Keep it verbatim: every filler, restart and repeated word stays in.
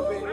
sauver.